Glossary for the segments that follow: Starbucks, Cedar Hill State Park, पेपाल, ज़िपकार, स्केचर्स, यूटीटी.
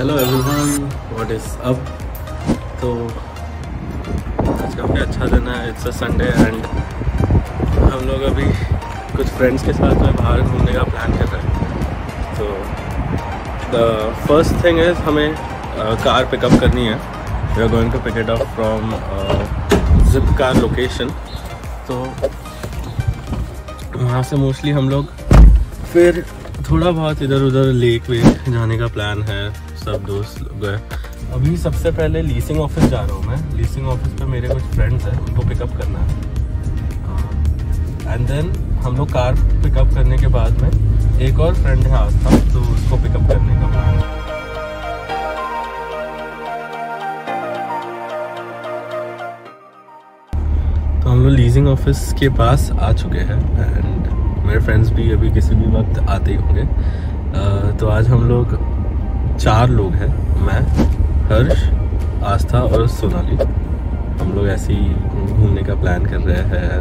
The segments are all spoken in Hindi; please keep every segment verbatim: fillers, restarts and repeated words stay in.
Hello everyone, what is up. तो आज काफ़ी अच्छा दिन है, इट्स अ संडे एंड हम लोग अभी कुछ फ्रेंड्स के साथ में बाहर घूमने का प्लान कर रहे हैं। तो द फर्स्ट थिंग इज़ हमें कार पिकअप करनी है। We are going to pick it up from ज़िपकार location. तो वहाँ से मोस्टली हम लोग फिर थोड़ा बहुत इधर उधर लेक वेक जाने का प्लान है, सब दोस्त लोग हैं। अभी सबसे पहले लीसिंग ऑफिस जा रहा हूँ मैं। लीसिंग ऑफिस पे मेरे कुछ फ्रेंड्स हैं, उनको पिकअप करना है एंड देन हम लोग कार पिकअप करने के बाद में एक और फ्रेंड है आस्था, तो उसको पिकअप करने का प्लान है। तो हम लोग लीजिंग ऑफिस के पास आ चुके हैं एंड मेरे फ्रेंड्स भी अभी किसी भी वक्त आते ही होंगे। तो आज हम लोग चार लोग हैं, मैं, हर्ष, आस्था और सोनाली। हम लोग ऐसे ही घूमने का प्लान कर रहे हैं।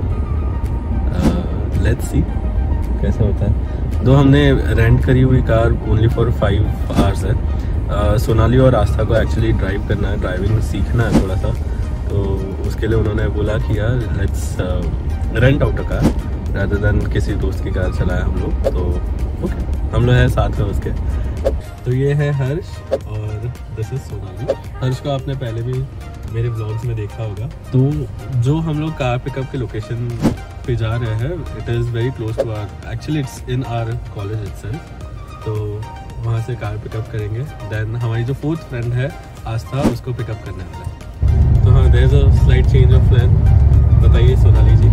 लेट्स सी कैसा होता है। दो हमने रेंट करी हुई car only for five hours है। uh, सोनाली और आस्था को एक्चुअली ड्राइव करना है, ड्राइविंग सीखना है थोड़ा सा। तो उसके लिए उन्होंने बोला कि यार let's rent out a car rather than किसी दोस्त की कार चलाए हम लोग। तो ओके okay, हम लोग हैं साथ में उसके। तो ये है हर्ष और दिस इज सोनाली। हर्ष को आपने पहले भी मेरे ब्लॉग्स में देखा होगा। तो जो हम लोग कार पिकअप के लोकेशन पे जा रहे हैं, it is very close to our, actually it's in our college itself. तो वहाँ से कार पिकअप करेंगे, देन हमारी जो फोर्थ फ्रेंड है आस्था, उसको पिकअप करने वाला है। तो हाँ, there is a slight change of plan. बताइए सोनाली जी।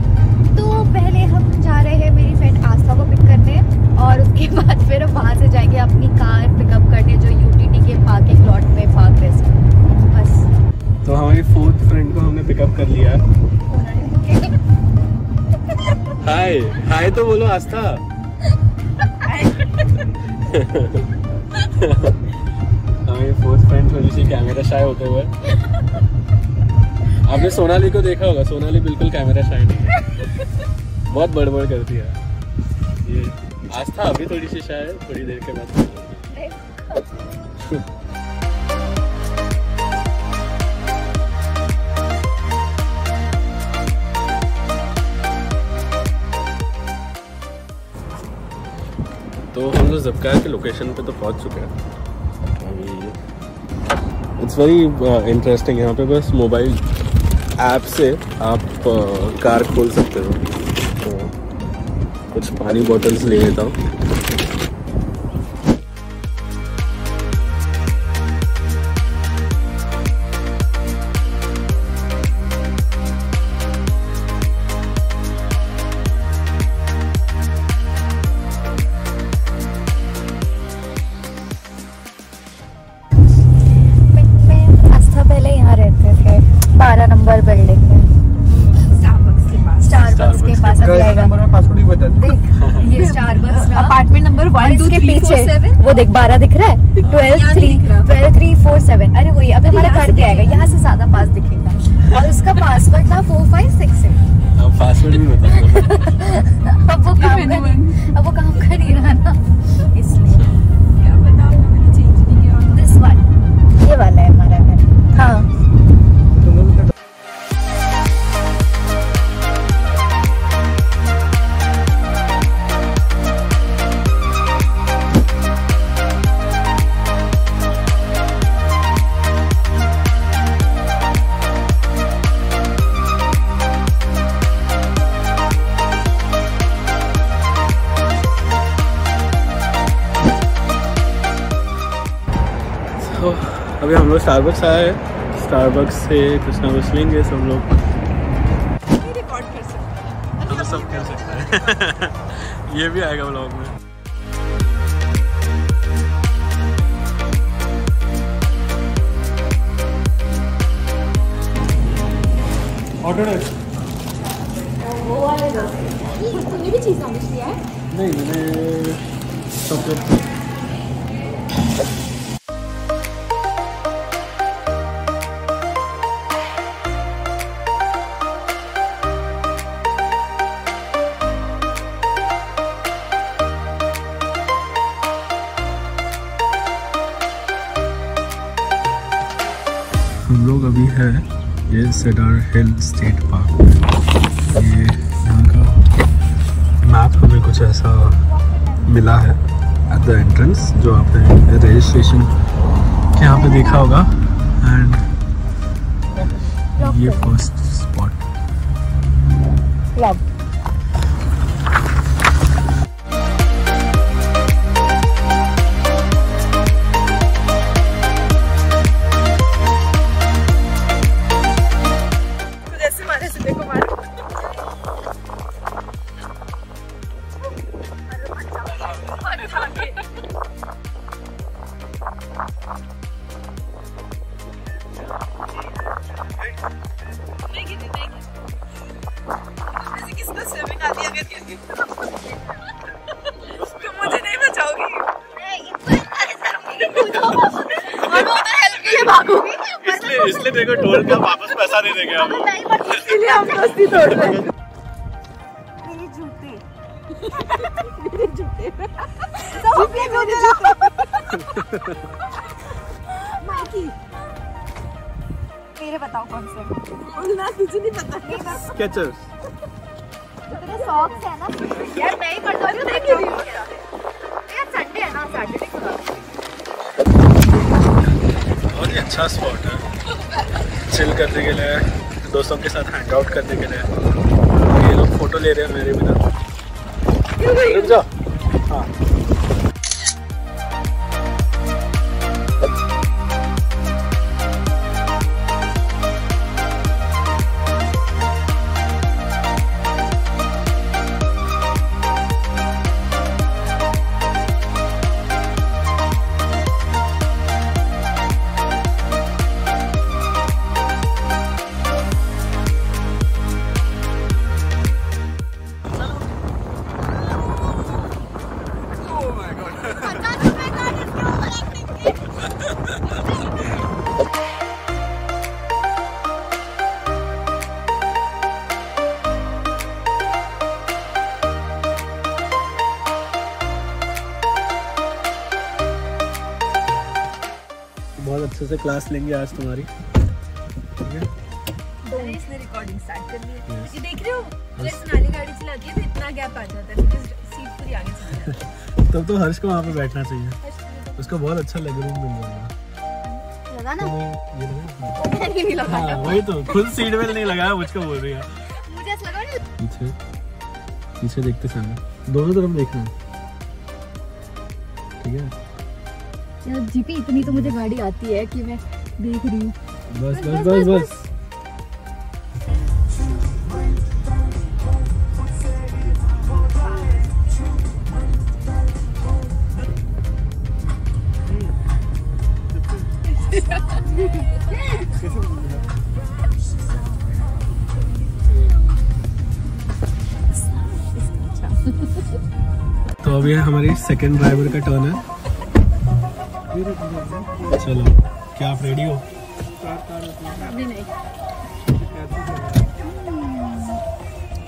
तो पहले हम जा रहे हैं मेरी फ्रेंड आस्था को पिक करने और उसके बाद फिर हम वहाँ से जाएंगे अपनी कार पिकअप करने, जो यूटीटी के पार्किंग लॉट में पार्क है। बस तो हमारी फोर्थ फ्रेंड को हमने पिकअप कर लिया। हाय हाय तो बोलो आस्था। हमारी फोर्थ फ्रेंड थोड़ी सी कैमरा शाय होते हुए। आपने सोनाली को देखा होगा, सोनाली बिल्कुल कैमरा शाय नहीं है, बहुत बड़बड़ करती है। ये आस्था अभी थोड़ी सी शायद थोड़ी देर के बाद। तो हम लोग ज़िपकार के लोकेशन पे तो पहुंच चुके हैं। इट्स वेरी इंटरेस्टिंग, यहाँ पे बस मोबाइल ऐप से आप uh, कार खोल सकते हो। कुछ पानी बॉटल्स ले लेता हूँ। आस्था पहले यहाँ रहते थे, बारह नंबर बिल्डिंग में, स्टारबक्स के पास। ये स्टारबक्स अपार्टमेंट नंबर वन के पीछे वो देख बारह दिख रहा है, twelve three twelve three four seven अरे वही अब हमारा घर पे आएगा, यहाँ से ज्यादा पास दिखेगा। और उसका पासवर्ड था फोर फाइव सिक्स एट। अब पासवर्ड भी बता। अब वो काम अब वो काम कर ही रहा ना, इसलिए क्या बताऊं, मैंने चेंज नहीं किया। दिस वन ये वाला है हमारा घर। हाँ अभी हम लोग स्टारबक्स आए। स्टारबक्स से कुछ ना कुछ लेंगे सब लोग। रिकॉर्ड कर सकते हैं, सब कर सकते हैं। ये भी आएगा व्लॉग में। ऑर्डर है वो वाले दो। ये तुमने भी चीज़ समझ लिया है? नहीं, मैंने सब हम लोग अभी है ये सेडर हिल स्टेट पार्क में। ये यहाँ का मैप हमें कुछ ऐसा मिला है एट द एंट्रेंस, जो आपने रजिस्ट्रेशन के यहाँ पे देखा होगा। एंड ये फर्स्ट स्पॉट क्लब इसलिए देखो टोल का वापस पैसा नहीं देंगे हम, इसलिए हम दोस्ती तोड़ रहे हैं। मेरे जूते मेरे जूते माइकी मेरे बताओ कौन से ना, तुझे नहीं पता। स्केचर्स तेरे सॉक्स है ना यार, मैं ही कर दूंगी। देख रही हूं यार, संडे है ना, सैटरडे को बहुत ही अच्छा स्पॉट है चिल करने के लिए, दोस्तों के साथ हैंग आउट करने के लिए। ये लोग फोटो ले रहे हैं मेरे बिना। रुक जाओ। हाँ अच्छे से क्लास लेंगे आज तुम्हारी। ठीक है? इसने रिकॉर्डिंग स्टार्ट कर ली है। ये देख रहे हो? सोनाली गाड़ी चलाती है तो इतना गैप आ जाता है, बिकॉज़ सीट पूरी आगे चली जाती है। तब तो हर्ष को वहाँ पे बैठना चाहिए, उसको बहुत अच्छा लग रूम मिल जाएगा। लगा ना? ये लगा? नहीं लगा। हाँ वही तो, खुद सीट बेल्ट नहीं लगाया मुझको बोल रही है। मुझे ऐसा लगा नहीं। पीछे, पीछे देखते सामने, दोनों तरफ देखना। ठीक है? यार जीपी इतनी तो मुझे गाड़ी आती है कि मैं देख रही हूँ। बस बस बस बस तो अभी हमारी सेकंड ड्राइवर का टर्न है। चलो क्या आप रेडी हो? नहीं।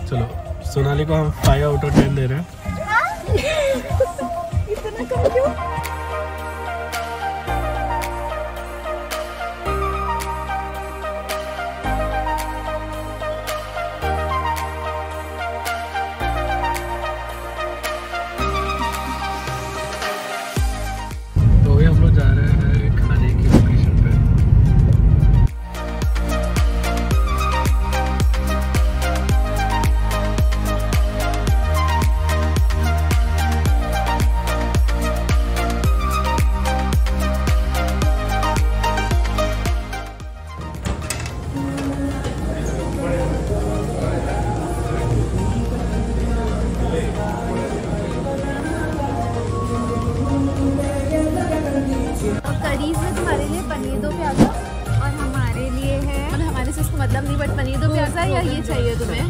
चलो सोनाली को हम फाइव आउट ऑफ टेन दे रहे हैं। इतना कम क्यों? मतलब नहीं, बट पनीर दो प्याज़ा या ये चाहिए तुम्हें?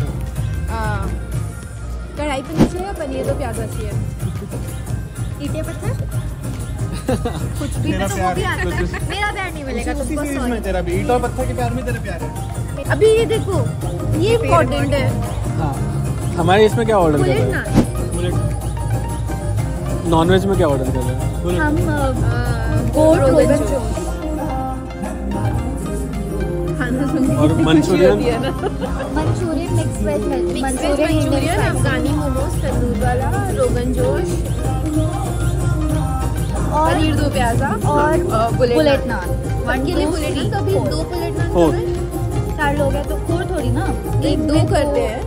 कढ़ाई पनीर चाहिए या पनीर दो प्याज़ा चाहिए? ईटे पत्थर? कुछ भी तो वो भी आता है। मेरा प्यार नहीं मिलेगा तुमको, सॉरी। तेरा भी ईटा पत्थर के प्यार में तेरा प्यार है। अभी ये देखो, ये इम्पोर्टेंट है। हाँ हमारे इसमें क्या ऑर्डर कर रहे हैं? नॉन वेज में क्या ऑर्डर कर रहे हैं हम? गोट रोगन और Manchurian Manchurian mix veg Manchurian, अफगानी मोमोज, तंदूर वाला, रोगन जोश और पनीर दो प्याजा और बुलेट नान। वन के लिए बुलेट नान, तो अभी दो बुलेट नान करें, चार लोग हैं तो फोर थोड़ी ना, एक दो करते हैं,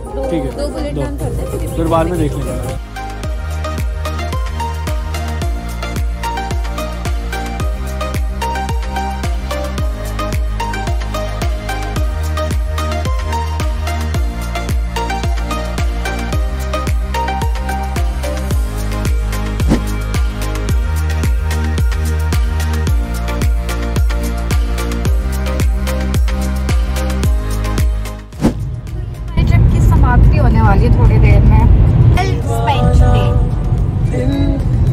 दो बुलेट नान करते हैं, फिर बाद में देख लेंगे। थोड़ी देर में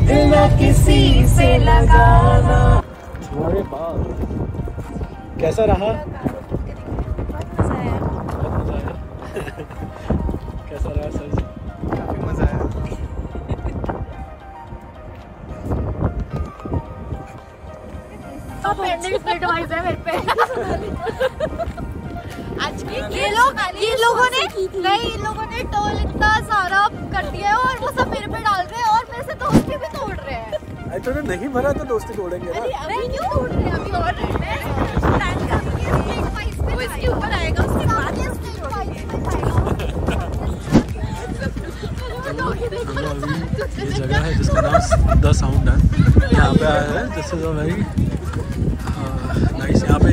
दिल किसी से लगाना। थोड़े बाद कैसा रहा? बहुत मजा आया। कैसा रहा सर? काफी मजा आया। अब एंडिंग स्प्लिट वाइज है मेरे पे। आज के ये लोग ये लोगों ने नहीं इन लोगों ने टोल इतना सारा कर दिया है और वो सब मेरे पे डाल रहे हैं और मेरे से दोस्ती भी तोड़ रहे हैं। अरे तूने नहीं भरा तो दोस्ती तोड़ेंगे ना। अभी क्यों तोड़ रहे हैं? अभी और वो इसके ऊपर आएगा, उसके बाद ये उसके ये जगह है जिसका नाम द साउंड है, यहाँ पे आया है। This is a very nice, यहाँ पे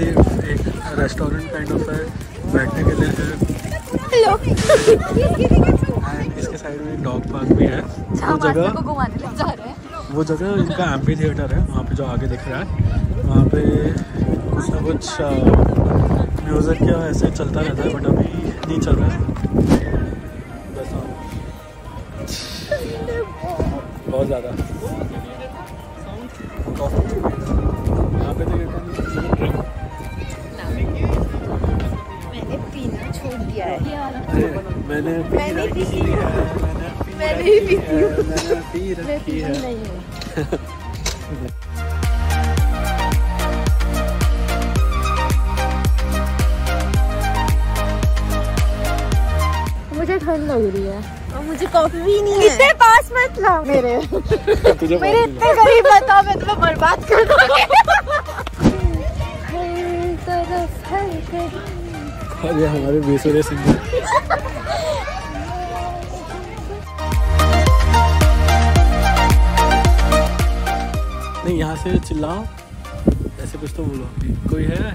एक रेस्टोरेंट काइंड ऑफ है, बैठने के लिए है। इसके साइड में डॉग पार्क भी है। वो जगह घुमाने ले जा रहे हैं, वो जगह इनका एम्फी थिएटर है, वहाँ पे जो आगे दिख रहा है वहाँ पे कुछ ना कुछ म्यूज़िक या ऐसे चलता रहता है, बट अभी नहीं चल रहा है। बहुत ज़्यादा यहाँ पे तो मैंने मैंने पी पी मैंने पी पी रखी है। मुझे ठंड लग रही है और मुझे कॉफी भी नहीं है। इतने पास मत लाओ मेरे, मेरे इतने करीब बताओ, मैं तुम्हें बर्बाद कर दूंगी। और ये हमारे बेसुरे सिंगर। नहीं यहाँ से चिल्लाओ, ऐसे कुछ तो बोलो, कोई है?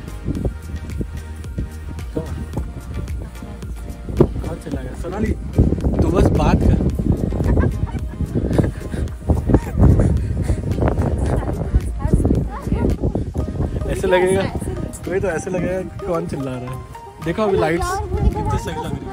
कौन चिल्ला गया? सोनाली तू बस बात कर। ऐसे लगेगा कोई तो, ऐसे लगेगा कौन चिल्ला रहा है। देखो अभी लाइट्स कितनी सही लग रही है।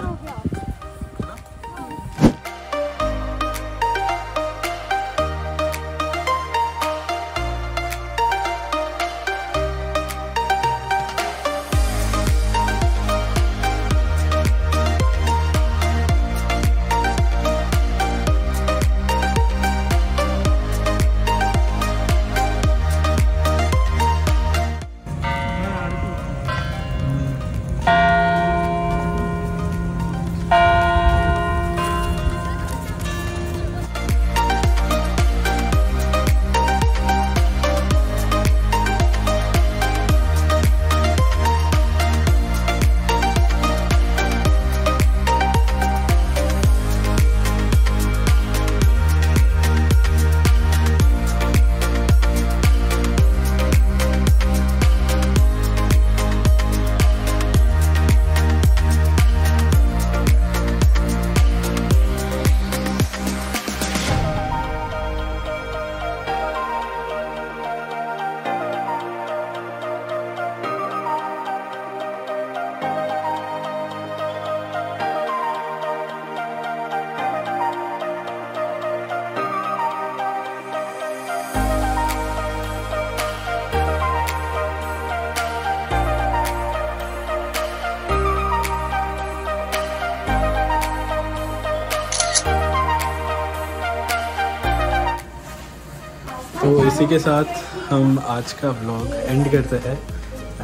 तो इसी के साथ हम आज का व्लॉग एंड करते हैं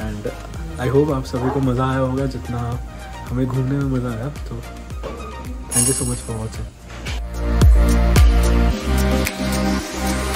एंड आई होप आप सभी को मज़ा आया होगा जितना हमें घूमने में मज़ा आया। तो thank you so much for watching.